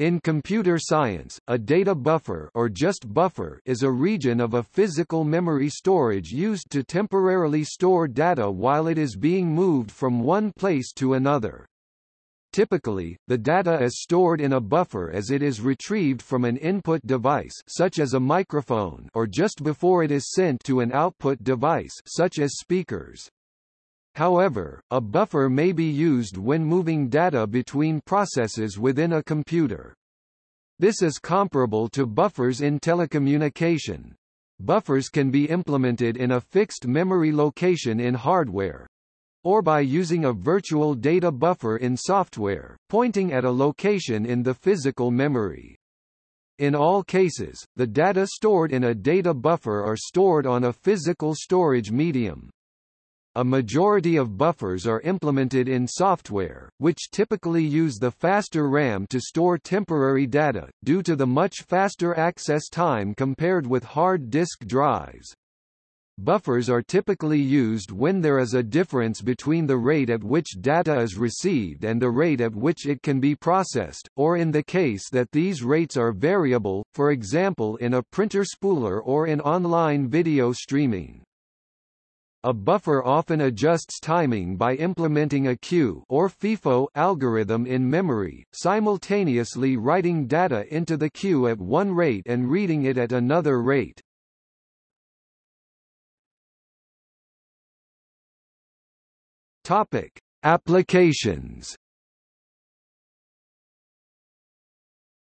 In computer science, a data buffer or just buffer is a region of a physical memory storage used to temporarily store data while it is being moved from one place to another. Typically, the data is stored in a buffer as it is retrieved from an input device such as a microphone or just before it is sent to an output device such as speakers. However, a buffer may be used when moving data between processes within a computer. This is comparable to buffers in telecommunication. Buffers can be implemented in a fixed memory location in hardware, or by using a virtual data buffer in software, pointing at a location in the physical memory. In all cases, the data stored in a data buffer are stored on a physical storage medium. A majority of buffers are implemented in software, which typically use the faster RAM to store temporary data, due to the much faster access time compared with hard disk drives. Buffers are typically used when there is a difference between the rate at which data is received and the rate at which it can be processed, or in the case that these rates are variable, for example in a printer spooler or in online video streaming. A buffer often adjusts timing by implementing a queue or FIFO algorithm in memory, simultaneously writing data into the queue at one rate and reading it at another rate. Topic: Applications.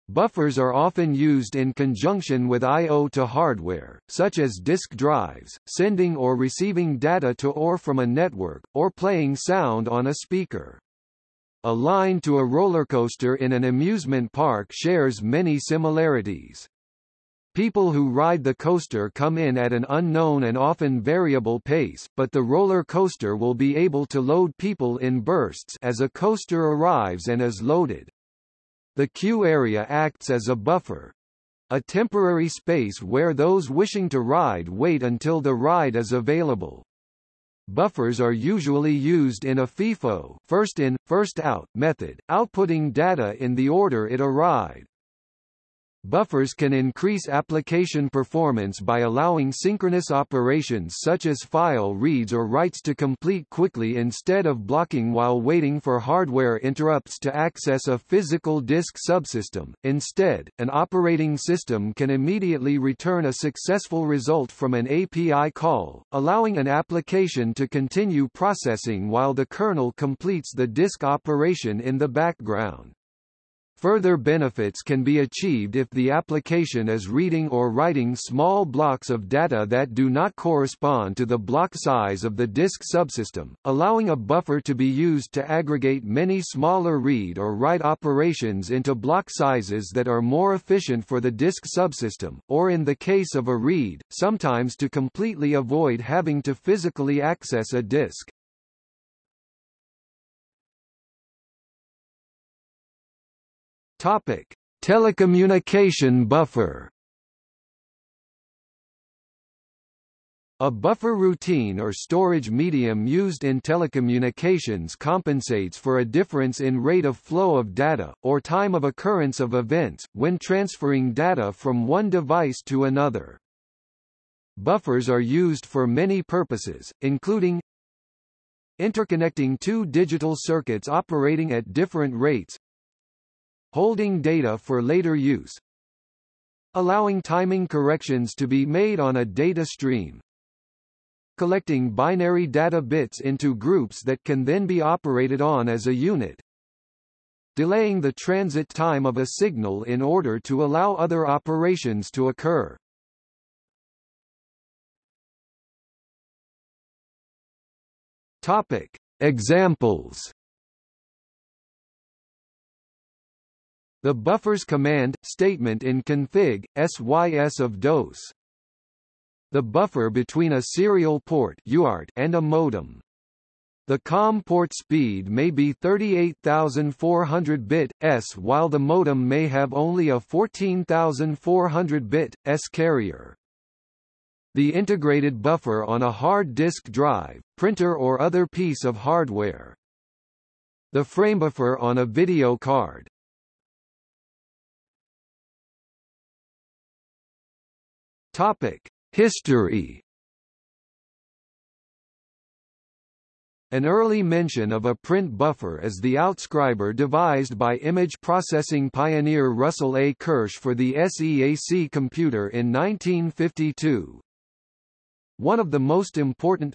Buffers are often used in conjunction with I/O to hardware, such as disk drives, sending or receiving data to or from a network, or playing sound on a speaker. A line to a roller coaster in an amusement park shares many similarities. People who ride the coaster come in at an unknown and often variable pace, but the roller coaster will be able to load people in bursts as a coaster arrives and is loaded. The queue area acts as a buffer, a temporary space where those wishing to ride wait until the ride is available. Buffers are usually used in a FIFO (first in, first out) method, outputting data in the order it arrived. Buffers can increase application performance by allowing synchronous operations such as file reads or writes to complete quickly instead of blocking while waiting for hardware interrupts to access a physical disk subsystem. Instead, an operating system can immediately return a successful result from an API call, allowing an application to continue processing while the kernel completes the disk operation in the background. Further benefits can be achieved if the application is reading or writing small blocks of data that do not correspond to the block size of the disk subsystem, allowing a buffer to be used to aggregate many smaller read or write operations into block sizes that are more efficient for the disk subsystem, or in the case of a read, sometimes to completely avoid having to physically access a disk. Topic: Telecommunication buffer. A buffer routine or storage medium used in telecommunications compensates for a difference in rate of flow of data, or time of occurrence of events, when transferring data from one device to another. Buffers are used for many purposes, including interconnecting two digital circuits operating at different rates, holding data for later use, allowing timing corrections to be made on a data stream, collecting binary data bits into groups that can then be operated on as a unit, delaying the transit time of a signal in order to allow other operations to occur. Topic: Examples. The buffer's command statement in config sys of DOS. The buffer between a serial port (UART) and a modem. The COM port speed may be 38,400 bit/s while the modem may have only a 14,400 bit/s carrier. The integrated buffer on a hard disk drive, printer or other piece of hardware. The framebuffer on a video card. History. An early mention of a print buffer is the outscriber devised by image processing pioneer Russell A. Kirsch for the SEAC computer in 1952. One of the most important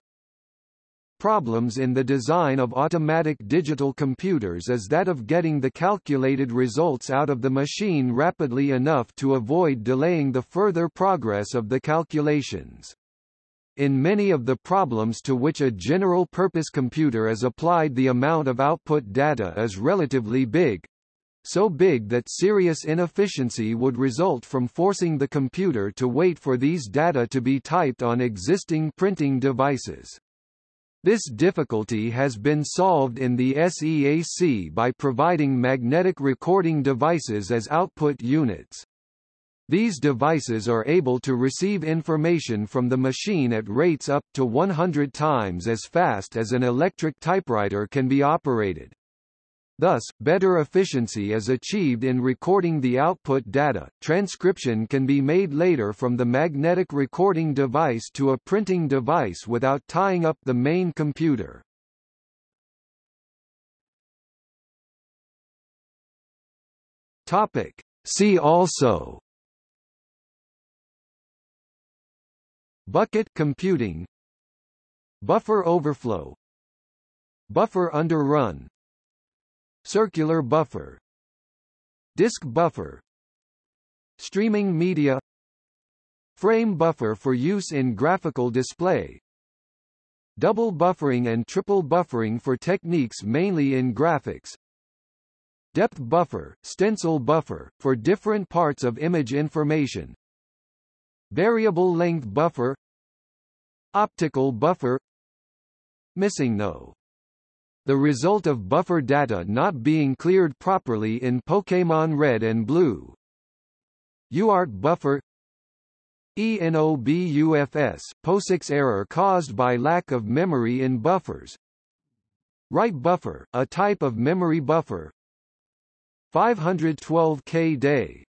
problems in the design of automatic digital computers is that of getting the calculated results out of the machine rapidly enough to avoid delaying the further progress of the calculations. In many of the problems to which a general-purpose computer is applied, the amount of output data is relatively big, so big that serious inefficiency would result from forcing the computer to wait for these data to be typed on existing printing devices. This difficulty has been solved in the SEAC by providing magnetic recording devices as output units. These devices are able to receive information from the machine at rates up to 100 times as fast as an electric typewriter can be operated. Thus, better efficiency is achieved in recording the output data. Transcription can be made later from the magnetic recording device to a printing device without tying up the main computer. Topic: See also. Bucket computing, buffer overflow, buffer underrun, circular buffer, disk buffer, streaming media, frame buffer for use in graphical display, double buffering and triple buffering for techniques mainly in graphics, depth buffer, stencil buffer, for different parts of image information, variable length buffer, optical buffer. Missing no. The result of buffer data not being cleared properly in Pokémon Red and Blue. UART buffer, ENOBUFS POSIX error caused by lack of memory in buffers. Write buffer, a type of memory buffer. 512K day.